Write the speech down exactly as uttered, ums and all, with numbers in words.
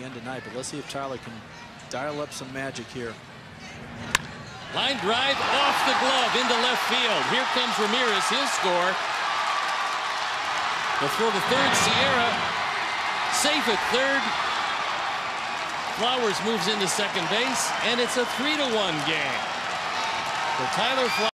again tonight, but let's see if Tyler can dial up some magic here. Line drive off the glove into left field. Here comes Ramirez, he'll score. He'll throw the third, Sierra, safe at third. Flowers moves into second base, and it's a three to one game. For Tyler Flowers.